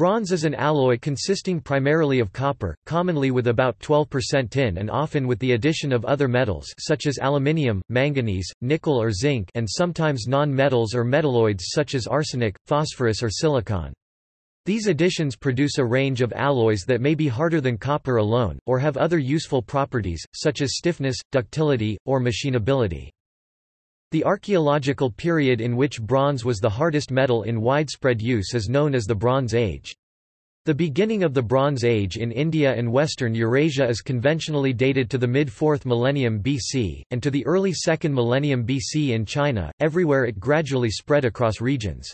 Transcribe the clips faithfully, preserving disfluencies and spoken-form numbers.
Bronze is an alloy consisting primarily of copper, commonly with about twelve percent tin and often with the addition of other metals such as aluminium, manganese, nickel or zinc, and sometimes non-metals or metalloids such as arsenic, phosphorus or silicon. These additions produce a range of alloys that may be harder than copper alone, or have other useful properties, such as stiffness, ductility, or machinability. The archaeological period in which bronze was the hardest metal in widespread use is known as the Bronze Age. The beginning of the Bronze Age in India and Western Eurasia is conventionally dated to the mid-fourth millennium B C, and to the early second millennium B C in China. Everywhere it gradually spread across regions.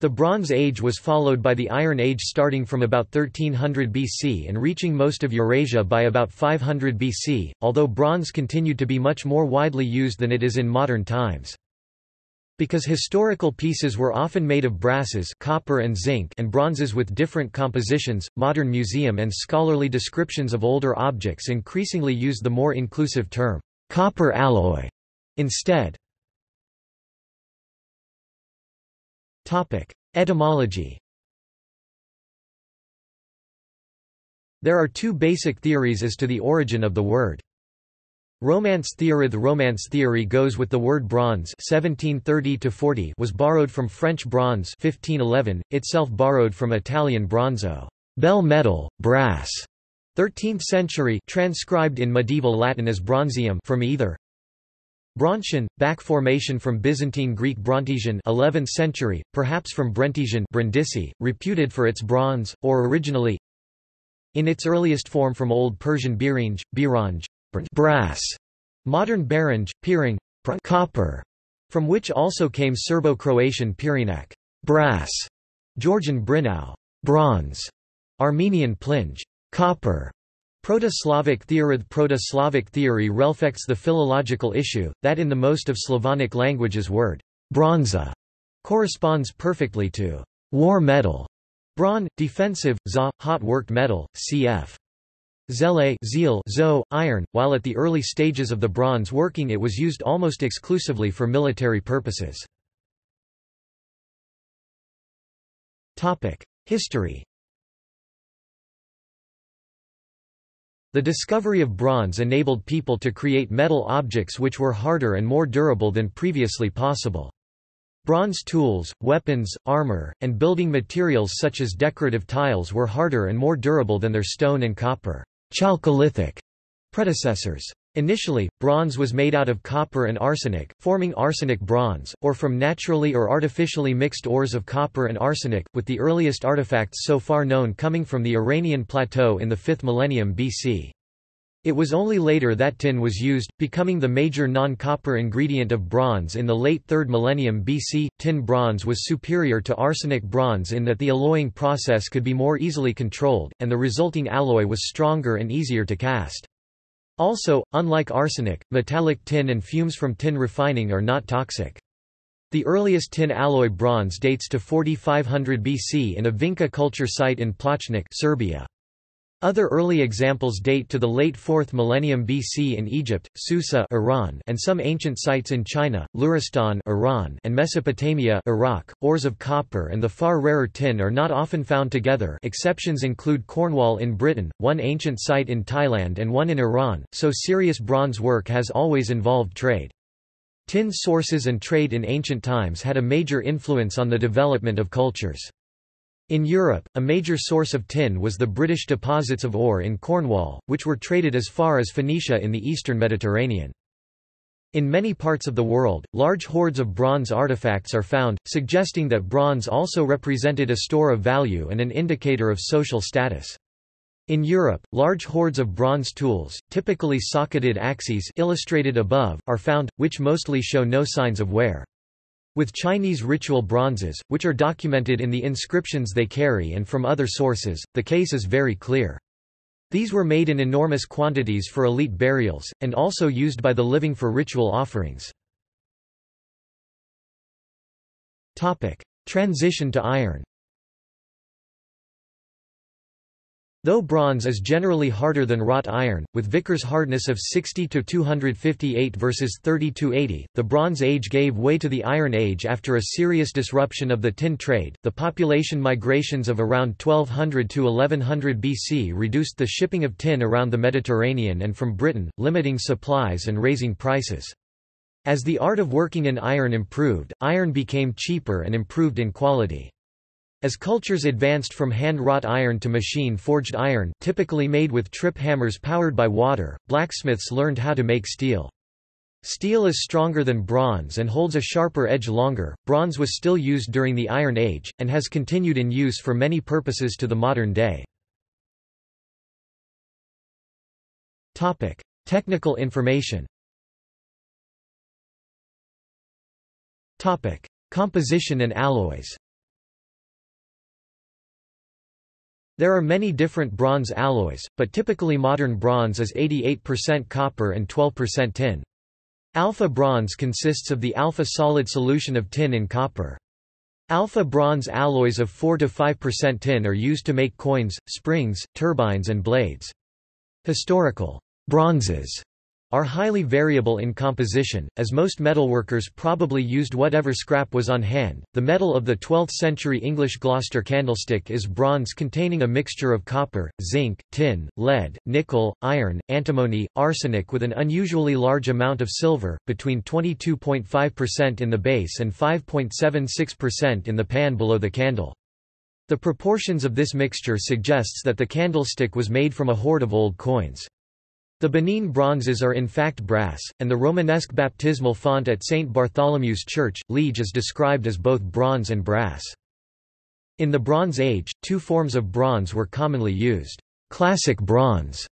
The Bronze Age was followed by the Iron Age starting from about thirteen hundred B C and reaching most of Eurasia by about five hundred B C, although bronze continued to be much more widely used than it is in modern times. Because historical pieces were often made of brasses, copper and zinc, and bronzes with different compositions, modern museum and scholarly descriptions of older objects increasingly use the more inclusive term, copper alloy, instead. Topic: Etymology. There are two basic theories as to the origin of the word. Romance theory: the Romance theory goes with the word bronze (seventeen thirty to forty) was borrowed from French bronze (fifteen eleven), itself borrowed from Italian bronzo, bell metal, brass, thirteenth century, transcribed in medieval Latin as bronzium from either. Bronchian, back formation from Byzantine Greek Brontesian eleventh century, perhaps from Brentesian Brindisi, reputed for its bronze, or originally in its earliest form from Old Persian birinj, biranj, brass, modern baranj, piring, copper, from which also came Serbo-Croatian pirinac, brass, Georgian brinau, bronze, Armenian plinj, copper. Proto-Slavic theory: the Proto-Slavic theory reflects the philological issue, that in the most of Slavonic languages word bronza corresponds perfectly to war metal, bron, defensive, za, hot worked metal, cf. Zele, zeal, zo, iron, while at the early stages of the bronze working it was used almost exclusively for military purposes. History. The discovery of bronze enabled people to create metal objects which were harder and more durable than previously possible. Bronze tools, weapons, armor, and building materials such as decorative tiles were harder and more durable than their stone and copper chalcolithic predecessors. Initially, bronze was made out of copper and arsenic, forming arsenic bronze, or from naturally or artificially mixed ores of copper and arsenic, with the earliest artifacts so far known coming from the Iranian plateau in the fifth millennium B C. It was only later that tin was used, becoming the major non-copper ingredient of bronze in the late third millennium B C. Tin bronze was superior to arsenic bronze in that the alloying process could be more easily controlled, and the resulting alloy was stronger and easier to cast. Also, unlike arsenic, metallic tin and fumes from tin refining are not toxic. The earliest tin alloy bronze dates to forty-five hundred B C in a Vinca culture site in Pločnik, Serbia. Other early examples date to the late fourth millennium B C in Egypt, Susa, Iran, and some ancient sites in China, Luristan, Iran, and Mesopotamia, Iraq. Ores of copper and the far rarer tin are not often found together. Exceptions include Cornwall in Britain, one ancient site in Thailand, and one in Iran. So serious bronze work has always involved trade. Tin sources and trade in ancient times had a major influence on the development of cultures. In Europe, a major source of tin was the British deposits of ore in Cornwall, which were traded as far as Phoenicia in the eastern Mediterranean. In many parts of the world, large hoards of bronze artifacts are found, suggesting that bronze also represented a store of value and an indicator of social status. In Europe, large hoards of bronze tools, typically socketed axes illustrated above, are found, which mostly show no signs of wear. With Chinese ritual bronzes, which are documented in the inscriptions they carry and from other sources, the case is very clear. These were made in enormous quantities for elite burials, and also used by the living for ritual offerings. Transition to iron. Though bronze is generally harder than wrought iron, with Vicker's hardness of sixty to two hundred fifty-eight versus thirty to eighty, the Bronze Age gave way to the Iron Age after a serious disruption of the tin trade. The population migrations of around twelve hundred to eleven hundred B C reduced the shipping of tin around the Mediterranean and from Britain, limiting supplies and raising prices. As the art of working in iron improved, iron became cheaper and improved in quality. As cultures advanced from hand-wrought iron to machine-forged iron, typically made with trip hammers powered by water, blacksmiths learned how to make steel. Steel is stronger than bronze and holds a sharper edge longer. Bronze was still used during the Iron Age, and has continued in use for many purposes to the modern day. Topic: Technical information. Topic: Composition and alloys. There are many different bronze alloys, but typically modern bronze is eighty-eight percent copper and twelve percent tin. Alpha bronze consists of the alpha solid solution of tin in copper. Alpha bronze alloys of four to five percent tin are used to make coins, springs, turbines and blades. Historical bronzes are highly variable in composition, as most metalworkers probably used whatever scrap was on hand. The metal of the twelfth century English Gloucester candlestick is bronze containing a mixture of copper, zinc, tin, lead, nickel, iron, antimony, arsenic with an unusually large amount of silver, between twenty-two point five percent in the base and five point seven six percent in the pan below the candle. The proportions of this mixture suggests that the candlestick was made from a hoard of old coins. The Benin bronzes are in fact brass, and the Romanesque baptismal font at Saint Bartholomew's Church, Liege is described as both bronze and brass. In the Bronze Age, two forms of bronze were commonly used. Classic bronze,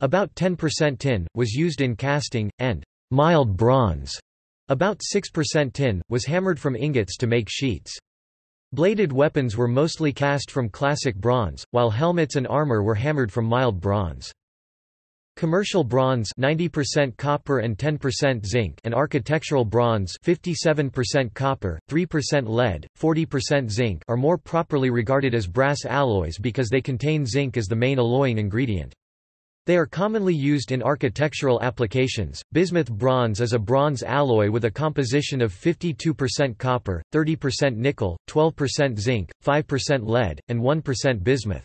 about ten percent tin, was used in casting, and mild bronze, about six percent tin, was hammered from ingots to make sheets. Bladed weapons were mostly cast from classic bronze, while helmets and armor were hammered from mild bronze. Commercial bronze ninety percent copper and ten percent zinc and architectural bronze fifty-seven percent copper, three percent lead, forty percent zinc are more properly regarded as brass alloys because they contain zinc as the main alloying ingredient. They are commonly used in architectural applications. Bismuth bronze is a bronze alloy with a composition of fifty-two percent copper, thirty percent nickel, twelve percent zinc, five percent lead, and one percent bismuth.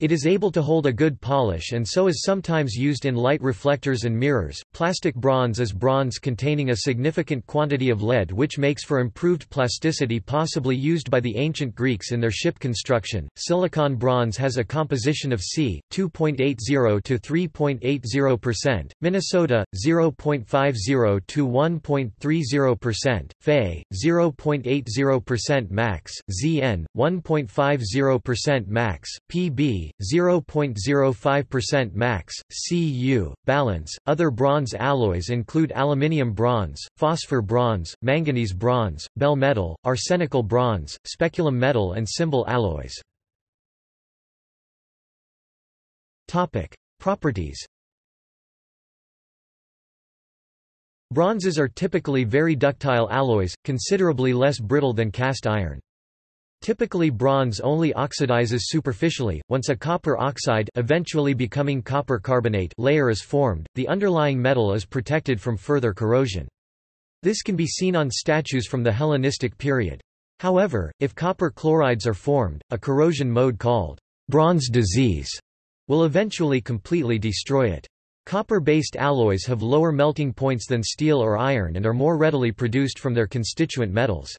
It is able to hold a good polish and so is sometimes used in light reflectors and mirrors. Plastic bronze is bronze containing a significant quantity of lead, which makes for improved plasticity, possibly used by the ancient Greeks in their ship construction. Silicon bronze has a composition of C, two point eight zero to three point eight zero percent, Minnesota, zero point five zero to one point three zero percent, Fe, zero point eight zero percent max, Zn, one point five zero percent max, P B, zero point zero five percent max, Cu, balance. Other bronze alloys include aluminium bronze, phosphor bronze, manganese bronze, bell metal, arsenical bronze, speculum metal and cymbal alloys. Topic: Properties. Bronzes are typically very ductile alloys, considerably less brittle than cast iron. Typically bronze only oxidizes superficially. Once a copper oxide, eventually becoming copper carbonate, layer is formed, the underlying metal is protected from further corrosion. This can be seen on statues from the Hellenistic period. However, if copper chlorides are formed, a corrosion mode called bronze disease will eventually completely destroy it. Copper-based alloys have lower melting points than steel or iron and are more readily produced from their constituent metals.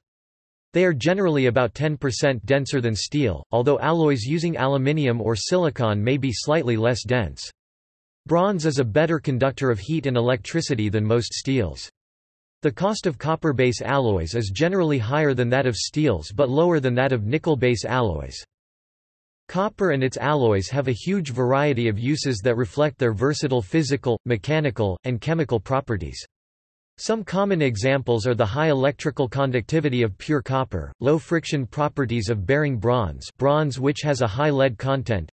They are generally about ten percent denser than steel, although alloys using aluminium or silicon may be slightly less dense. Bronze is a better conductor of heat and electricity than most steels. The cost of copper-base alloys is generally higher than that of steels but lower than that of nickel-base alloys. Copper and its alloys have a huge variety of uses that reflect their versatile physical, mechanical, and chemical properties. Some common examples are the high electrical conductivity of pure copper, low friction properties of bearing bronze, bronze which has a high lead content,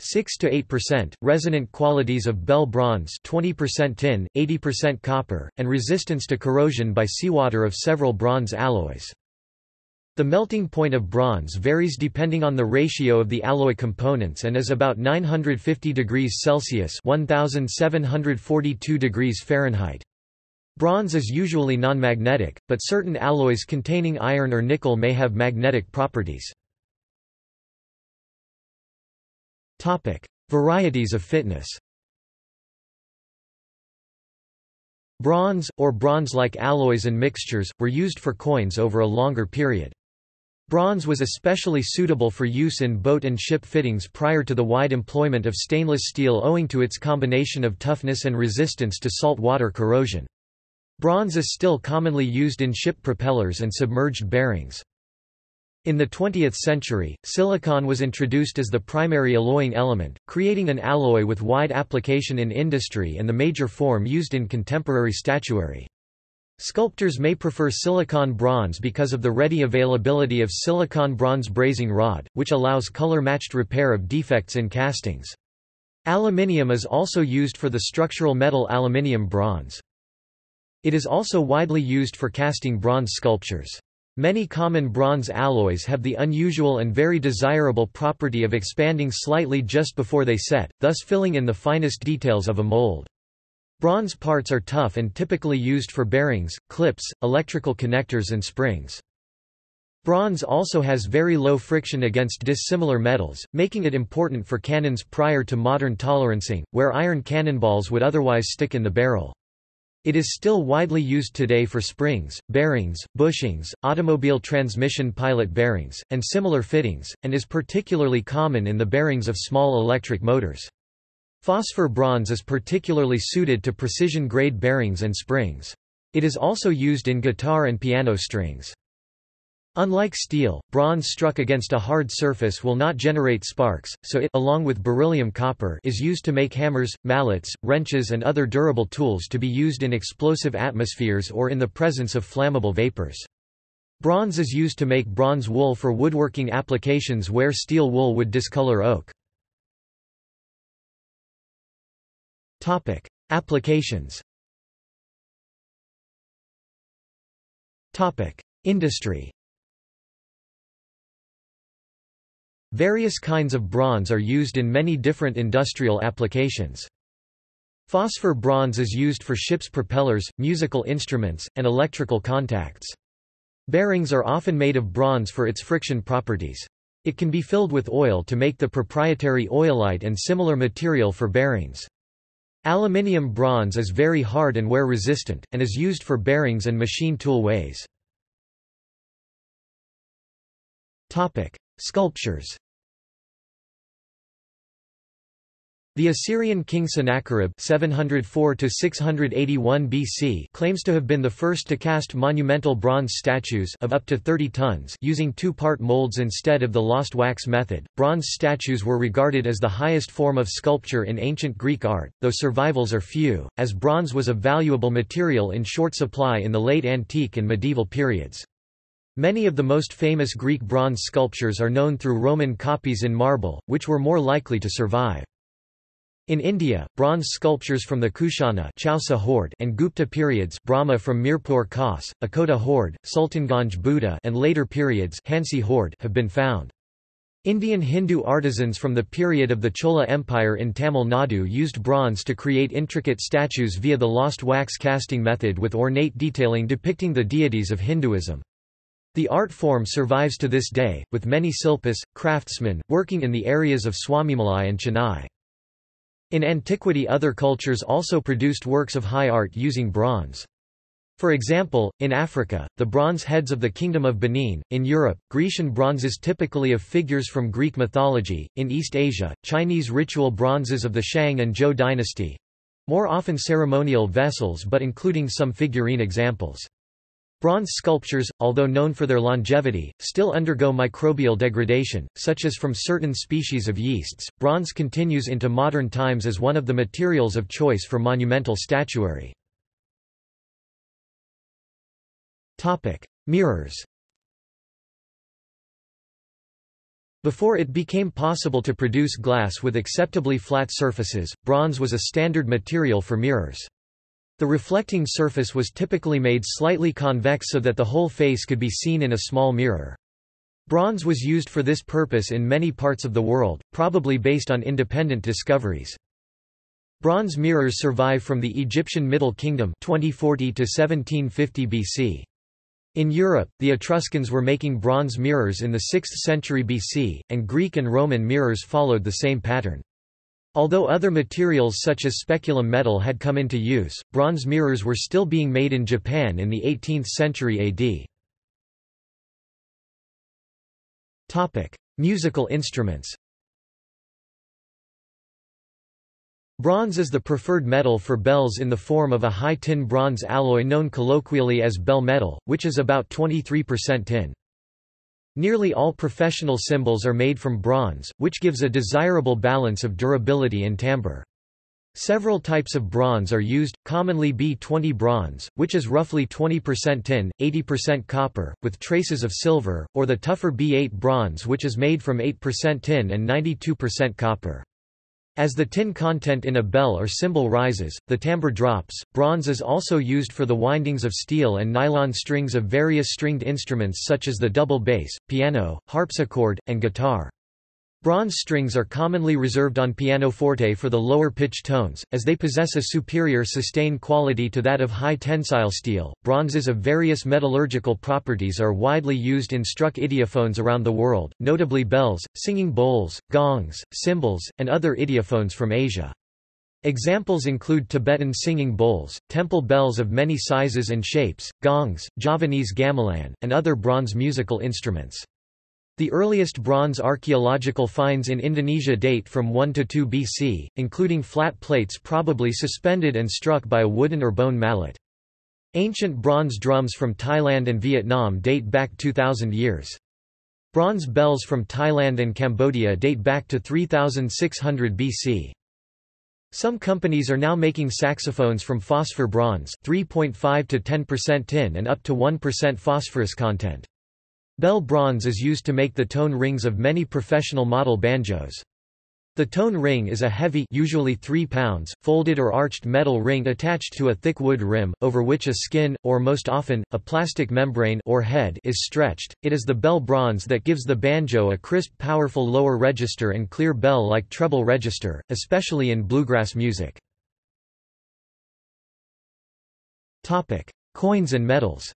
six to eight percent, resonant qualities of bell bronze, twenty percent tin, eighty percent copper, and resistance to corrosion by seawater of several bronze alloys. The melting point of bronze varies depending on the ratio of the alloy components and is about nine hundred fifty degrees Celsius (one thousand seven hundred forty-two degrees Fahrenheit). Bronze is usually non-magnetic, but certain alloys containing iron or nickel may have magnetic properties. Topic: Varieties of fitness. Bronze, or bronze-like alloys and mixtures, were used for coins over a longer period. Bronze was especially suitable for use in boat and ship fittings prior to the wide employment of stainless steel owing to its combination of toughness and resistance to saltwater corrosion. Bronze is still commonly used in ship propellers and submerged bearings. In the twentieth century, silicon was introduced as the primary alloying element, creating an alloy with wide application in industry and the major form used in contemporary statuary. Sculptors may prefer silicon bronze because of the ready availability of silicon bronze brazing rod, which allows color-matched repair of defects in castings. Aluminium is also used for the structural metal aluminium bronze. It is also widely used for casting bronze sculptures. Many common bronze alloys have the unusual and very desirable property of expanding slightly just before they set, thus filling in the finest details of a mold. Bronze parts are tough and typically used for bearings, clips, electrical connectors and springs. Bronze also has very low friction against dissimilar metals, making it important for cannons prior to modern tolerancing, where iron cannonballs would otherwise stick in the barrel. It is still widely used today for springs, bearings, bushings, automobile transmission pilot bearings, and similar fittings, and is particularly common in the bearings of small electric motors. Phosphor bronze is particularly suited to precision-grade bearings and springs. It is also used in guitar and piano strings. Unlike steel, bronze struck against a hard surface will not generate sparks, so it, along with beryllium copper, is used to make hammers, mallets, wrenches and other durable tools to be used in explosive atmospheres or in the presence of flammable vapors. Bronze is used to make bronze wool for woodworking applications where steel wool would discolor oak. Topic: Applications. Topic: Industry. Various kinds of bronze are used in many different industrial applications. Phosphor bronze is used for ships' propellers, musical instruments, and electrical contacts. Bearings are often made of bronze for its friction properties. It can be filled with oil to make the proprietary oilite and similar material for bearings. Aluminium bronze is very hard and wear-resistant, and is used for bearings and machine tool ways. Topic: Sculptures. The Assyrian king Sennacherib (seven oh four to six eighty-one B C) claims to have been the first to cast monumental bronze statues of up to thirty tons using two-part molds instead of the lost wax method. Bronze statues were regarded as the highest form of sculpture in ancient Greek art, though survivals are few, as bronze was a valuable material in short supply in the late antique and medieval periods. Many of the most famous Greek bronze sculptures are known through Roman copies in marble, which were more likely to survive. In India, bronze sculptures from the Kushana Chausa Horde and Gupta periods, Brahma from Mirpur Khas, Akota Horde, Sultanganj Buddha and later periods Hansi Horde have been found. Indian Hindu artisans from the period of the Chola Empire in Tamil Nadu used bronze to create intricate statues via the lost wax casting method with ornate detailing depicting the deities of Hinduism. The art form survives to this day, with many shilpas, craftsmen, working in the areas of Swamimalai and Chennai. In antiquity, other cultures also produced works of high art using bronze. For example, in Africa, the bronze heads of the Kingdom of Benin, in Europe, Grecian bronzes typically of figures from Greek mythology, in East Asia, Chinese ritual bronzes of the Shang and Zhou dynasty, more often ceremonial vessels but including some figurine examples. Bronze sculptures, although known for their longevity, still undergo microbial degradation, such as from certain species of yeasts. Bronze continues into modern times as one of the materials of choice for monumental statuary. Topic: Mirrors. Before it became possible to produce glass with acceptably flat surfaces, bronze was a standard material for mirrors. The reflecting surface was typically made slightly convex so that the whole face could be seen in a small mirror. Bronze was used for this purpose in many parts of the world, probably based on independent discoveries. Bronze mirrors survive from the Egyptian Middle Kingdom twenty forty to seventeen fifty B C. In Europe, the Etruscans were making bronze mirrors in the sixth century B C, and Greek and Roman mirrors followed the same pattern. Although other materials such as speculum metal had come into use, bronze mirrors were still being made in Japan in the eighteenth century A D. Musical instruments. Bronze is the preferred metal for bells in the form of a high tin bronze alloy known colloquially as bell metal, which is about twenty-three percent tin. Nearly all professional cymbals are made from bronze, which gives a desirable balance of durability and timbre. Several types of bronze are used, commonly B twenty bronze, which is roughly twenty percent tin, eighty percent copper, with traces of silver, or the tougher B eight bronze, which is made from eight percent tin and ninety-two percent copper. As the tin content in a bell or cymbal rises, the timbre drops. Bronze is also used for the windings of steel and nylon strings of various stringed instruments such as the double bass, piano, harpsichord, and guitar. Bronze strings are commonly reserved on pianoforte for the lower pitch tones, as they possess a superior sustain quality to that of high tensile steel. Bronzes of various metallurgical properties are widely used in struck idiophones around the world, notably bells, singing bowls, gongs, cymbals, and other idiophones from Asia. Examples include Tibetan singing bowls, temple bells of many sizes and shapes, gongs, Javanese gamelan, and other bronze musical instruments. The earliest bronze archaeological finds in Indonesia date from one to two B C, including flat plates probably suspended and struck by a wooden or bone mallet. Ancient bronze drums from Thailand and Vietnam date back two thousand years. Bronze bells from Thailand and Cambodia date back to three thousand six hundred B C. Some companies are now making saxophones from phosphor bronze, three point five to ten percent tin and up to one percent phosphorus content. Bell bronze is used to make the tone rings of many professional model banjos. The tone ring is a heavy, usually three pounds, folded or arched metal ring attached to a thick wood rim, over which a skin, or most often, a plastic membrane or head is stretched. It is the bell bronze that gives the banjo a crisp, powerful lower register and clear bell-like treble register, especially in bluegrass music. Coins and medals.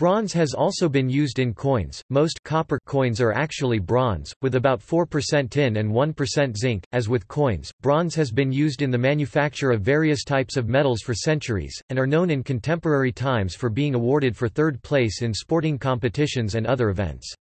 Bronze has also been used in coins. Most copper coins are actually bronze, with about four percent tin and one percent zinc. As with coins, bronze has been used in the manufacture of various types of metals for centuries, and are known in contemporary times for being awarded for third place in sporting competitions and other events.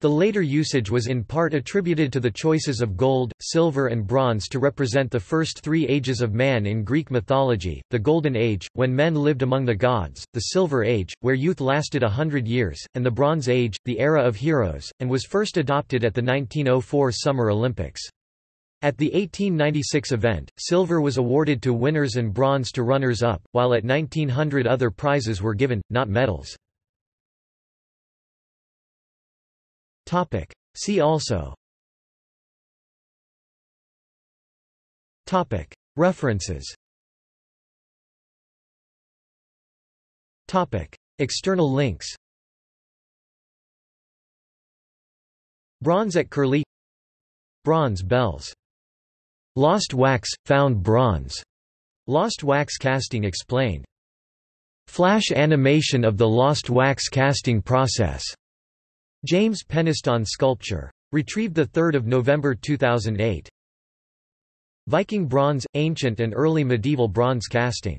The later usage was in part attributed to the choices of gold, silver and bronze to represent the first three ages of man in Greek mythology, the Golden Age, when men lived among the gods, the Silver Age, where youth lasted a hundred years, and the Bronze Age, the era of heroes, and was first adopted at the nineteen oh four Summer Olympics. At the eighteen ninety-six event, silver was awarded to winners and bronze to runners-up, while at nineteen hundred other prizes were given, not medals. See also. References. External links. Bronze at Curlie. Bronze bells. Lost wax, found bronze. Lost wax casting explained. Flash animation of the lost wax casting process. James Peniston sculpture. Retrieved the third of November two thousand eight. Viking bronze – Ancient and early medieval bronze casting.